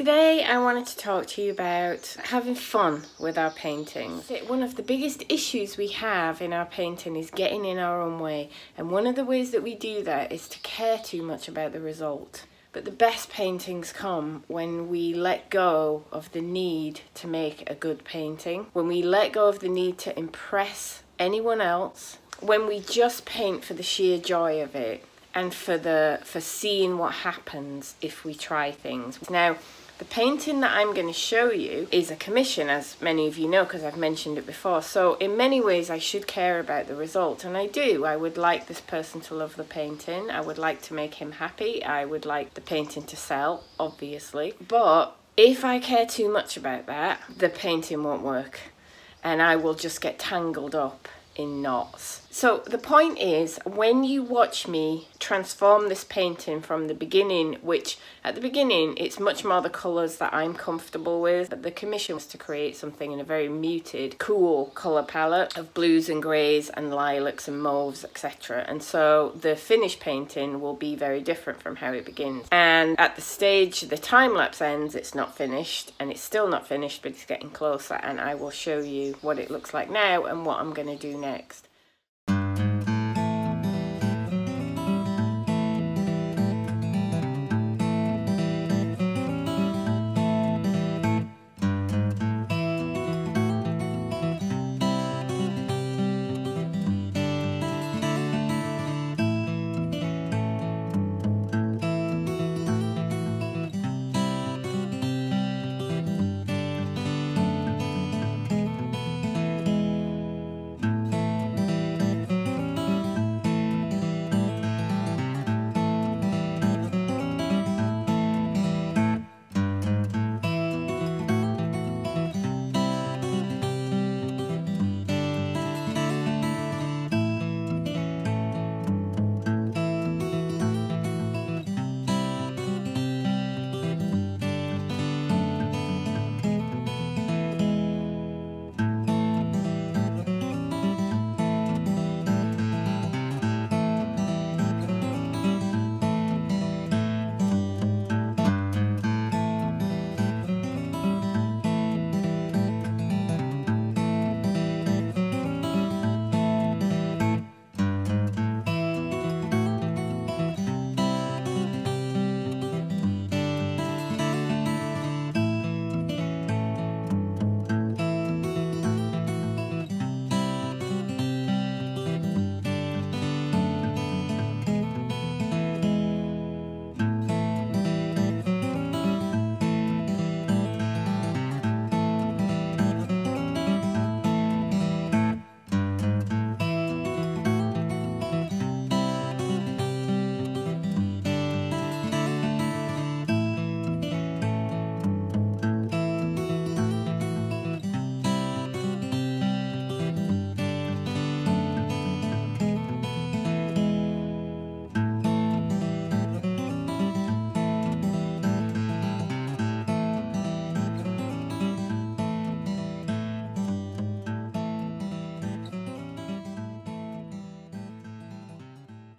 Today I wanted to talk to you about having fun with our paintings. One of the biggest issues we have in our painting is getting in our own way, and one of the ways that we do that is to care too much about the result. But the best paintings come when we let go of the need to make a good painting, when we let go of the need to impress anyone else, when we just paint for the sheer joy of it and for seeing what happens if we try things. Now, the painting that I'm going to show you is a commission, as many of you know, because I've mentioned it before. So in many ways I should care about the result, and I do. I would like this person to love the painting. I would like to make him happy. I would like the painting to sell, obviously. But if I care too much about that, the painting won't work, and I will just get tangled up in knots. So the point is, when you watch me transform this painting from the beginning, which at the beginning it's much more the colours that I'm comfortable with, but the commission was to create something in a very muted, cool colour palette of blues and greys and lilacs and mauves, etc. And so the finished painting will be very different from how it begins. And at the stage the time lapse ends, it's not finished, and it's still not finished, but it's getting closer, and I will show you what it looks like now and what I'm going to do next.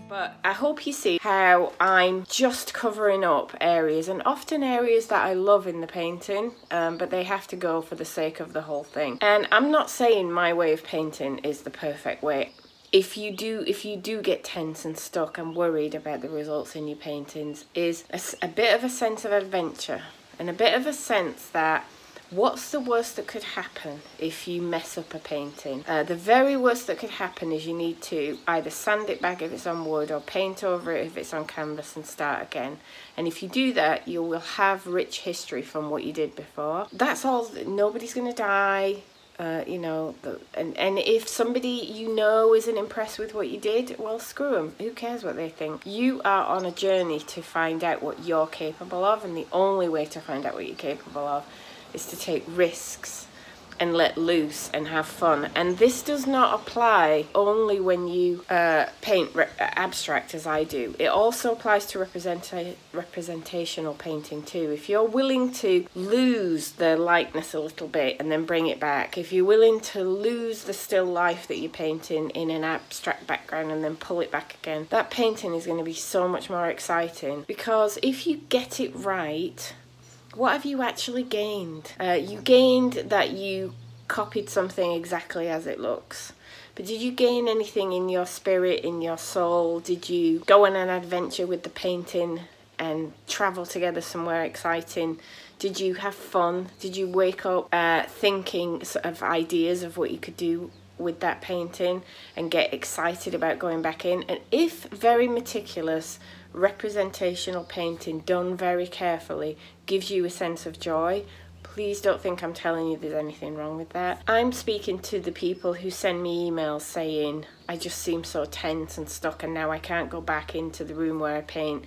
But I hope you see how I'm just covering up areas, and often areas that I love in the painting, but they have to go for the sake of the whole thing. And I'm not saying my way of painting is the perfect way. If you do get tense and stuck and worried about the results in your paintings, is a bit of a sense of adventure, and a bit of a sense that what's the worst that could happen if you mess up a painting? The very worst that could happen is you need to either sand it back if it's on wood, or paint over it if it's on canvas, and start again. And if you do that, you will have rich history from what you did before. That's all. Nobody's going to die. You know, and if somebody you know isn't impressed with what you did, well, screw them. Who cares what they think? You are on a journey to find out what you're capable of, and the only way to find out what you're capable of is to take risks and let loose and have fun. And this does not apply only when you paint abstract, as I do. It also applies to representational painting too. If you're willing to lose the likeness a little bit and then bring it back, if you're willing to lose the still life that you're painting in an abstract background and then pull it back again, that painting is going to be so much more exciting, because if you get it right, What have you actually gained? You gained that you copied something exactly as it looks. But did you gain anything in your spirit, in your soul? Did you go on an adventure with the painting and travel together somewhere exciting? Did you have fun? Did you wake up thinking sort of ideas of what you could do with that painting and get excited about going back in? And if very meticulous representational painting done very carefully gives you a sense of joy, please don't think I'm telling you there's anything wrong with that. I'm speaking to the people who send me emails saying, I just seem so tense and stuck and now I can't go back into the room where I paint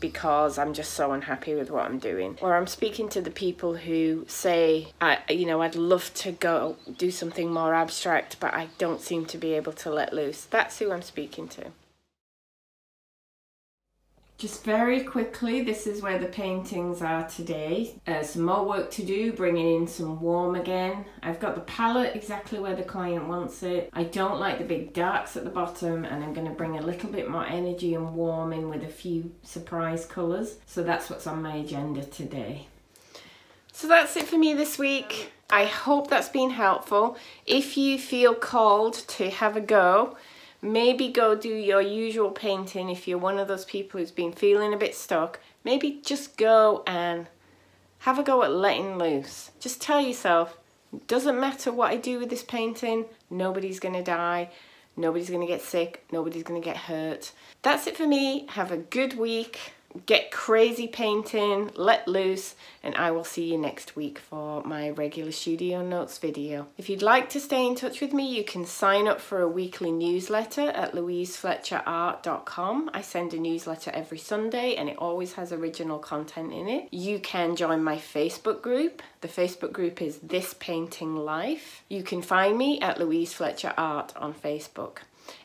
because I'm just so unhappy with what I'm doing. Or I'm speaking to the people who say, I'd love to go do something more abstract, but I don't seem to be able to let loose. That's who I'm speaking to. Just very quickly, this is where the paintings are today. Some more work to do, bringing in some warm again. I've got the palette exactly where the client wants it. I don't like the big darks at the bottom, and I'm going to bring a little bit more energy and warm in with a few surprise colours. So that's what's on my agenda today. So that's it for me this week. I hope that's been helpful. If you feel called to have a go, maybe go do your usual painting. If you're one of those people who's been feeling a bit stuck, maybe just go and have a go at letting loose. Just tell yourself, it doesn't matter what I do with this painting, nobody's gonna die, nobody's gonna get sick, nobody's gonna get hurt. That's it for me. Have a good week, get crazy painting, let loose, and I will see you next week for my regular Studio Notes video. If you'd like to stay in touch with me, you can sign up for a weekly newsletter at louisefletcherart.com. I send a newsletter every Sunday and it always has original content in it. You can join my Facebook group. The Facebook group is This Painting Life. You can find me at Louise Fletcher Art on Facebook.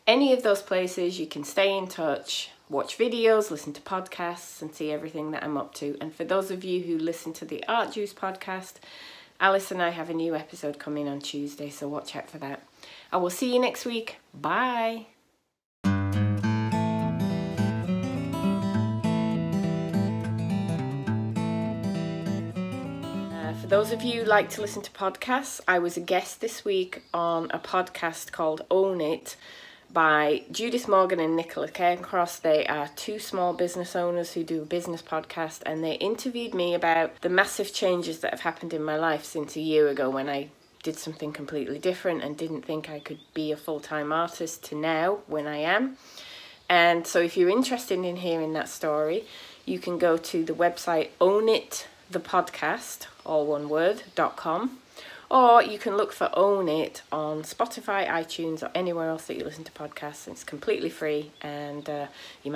Any of those places you can stay in touch, watch videos, listen to podcasts, and see everything that I'm up to. And for those of you who listen to the Art Juice podcast, Alice and I have a new episode coming on Tuesday, so watch out for that. I will see you next week. Bye. For those of you who like to listen to podcasts, I was a guest this week on a podcast called Own It! By Judith Morgan and Nicola Cairncross. They are two small business owners who do a business podcast, and they interviewed me about the massive changes that have happened in my life since a year ago when I did something completely different and didn't think I could be a full-time artist to now when I am. And so if you're interested in hearing that story, you can go to the website Own It, the podcast, all one word, .com. Or you can look for Own It on Spotify, iTunes, or anywhere else that you listen to podcasts. It's completely free, and you might